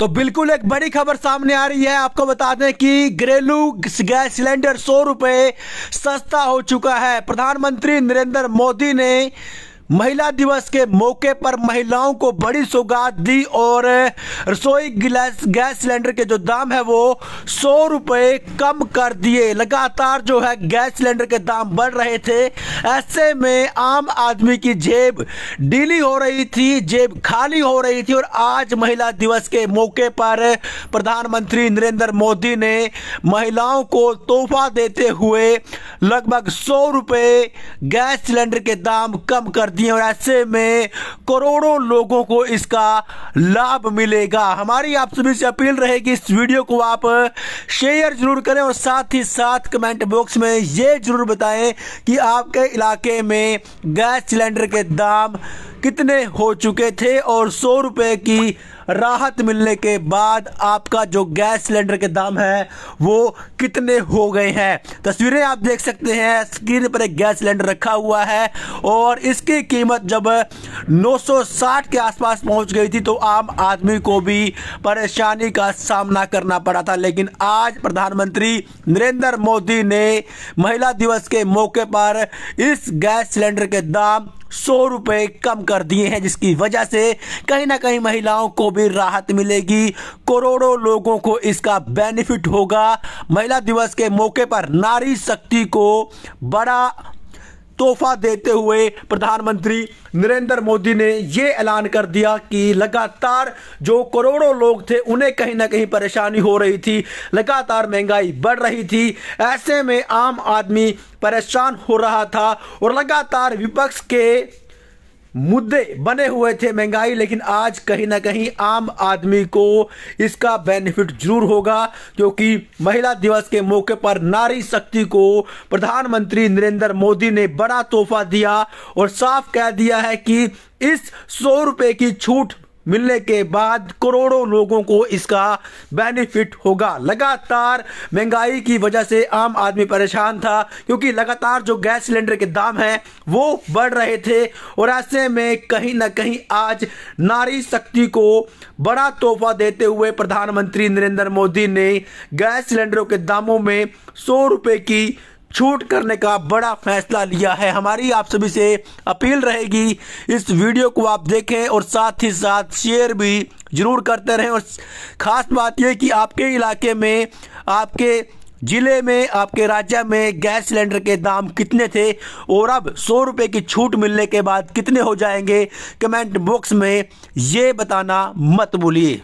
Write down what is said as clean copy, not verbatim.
तो बिल्कुल एक बड़ी खबर सामने आ रही है। आपको बता दें कि घरेलू गैस सिलेंडर 100 रुपये सस्ता हो चुका है। प्रधानमंत्री नरेंद्र मोदी ने महिला दिवस के मौके पर महिलाओं को बड़ी सौगात दी और रसोई गैस सिलेंडर के जो दाम है वो 100 रुपये कम कर दिए। लगातार जो है गैस सिलेंडर के दाम बढ़ रहे थे, ऐसे में आम आदमी की जेब ढीली हो रही थी, जेब खाली हो रही थी। और आज महिला दिवस के मौके पर प्रधानमंत्री नरेंद्र मोदी ने महिलाओं को तोहफा देते हुए लगभग 100 रुपये गैस सिलेंडर के दाम कम कर दिए और ऐसे में करोड़ों लोगों को इसका लाभ मिलेगा। हमारी आप सभी से अपील रहेगी, इस वीडियो को आप शेयर जरूर करें और साथ ही साथ कमेंट बॉक्स में ये जरूर बताएं कि आपके इलाके में गैस सिलेंडर के दाम कितने हो चुके थे और 100 रुपये की राहत मिलने के बाद आपका जो गैस सिलेंडर के दाम है वो कितने हो गए हैं। तस्वीरें आप देख सकते हैं, स्क्रीन पर एक गैस सिलेंडर रखा हुआ है और इसकी कीमत जब 960 के आसपास पहुंच गई थी तो आम आदमी को भी परेशानी का सामना करना पड़ा था। लेकिन आज प्रधानमंत्री नरेंद्र मोदी ने महिला दिवस के मौके पर इस गैस सिलेंडर के दाम 100 रुपये कम कर दिए हैं, जिसकी वजह से कहीं ना कहीं महिलाओं को भी राहत मिलेगी, करोड़ों लोगों को इसका बेनिफिट होगा। महिला दिवस के मौके पर नारी शक्ति को बड़ा तोहफा देते हुए प्रधानमंत्री नरेंद्र मोदी ने ये ऐलान कर दिया कि लगातार जो करोड़ों लोग थे उन्हें कहीं ना कहीं परेशानी हो रही थी, लगातार महंगाई बढ़ रही थी, ऐसे में आम आदमी परेशान हो रहा था और लगातार विपक्ष के मुद्दे बने हुए थे महंगाई। लेकिन आज कहीं ना कहीं आम आदमी को इसका बेनिफिट जरूर होगा, क्योंकि महिला दिवस के मौके पर नारी शक्ति को प्रधानमंत्री नरेंद्र मोदी ने बड़ा तोहफा दिया और साफ कह दिया है कि इस 100 रुपये की छूट मिलने के बाद करोड़ों लोगों को इसका बेनिफिट होगा। लगातार महंगाई की वजह से आम आदमी परेशान था, क्योंकि लगातार जो गैस सिलेंडर के दाम हैं वो बढ़ रहे थे और ऐसे में कहीं ना कहीं आज नारी शक्ति को बड़ा तोहफा देते हुए प्रधानमंत्री नरेंद्र मोदी ने गैस सिलेंडरों के दामों में 100 रुपये की छूट करने का बड़ा फैसला लिया है। हमारी आप सभी से अपील रहेगी, इस वीडियो को आप देखें और साथ ही साथ शेयर भी जरूर करते रहें। और ख़ास बात यह कि आपके इलाके में, आपके ज़िले में, आपके राज्य में गैस सिलेंडर के दाम कितने थे और अब 100 रुपये की छूट मिलने के बाद कितने हो जाएंगे, कमेंट बॉक्स में ये बताना मत भूलिए।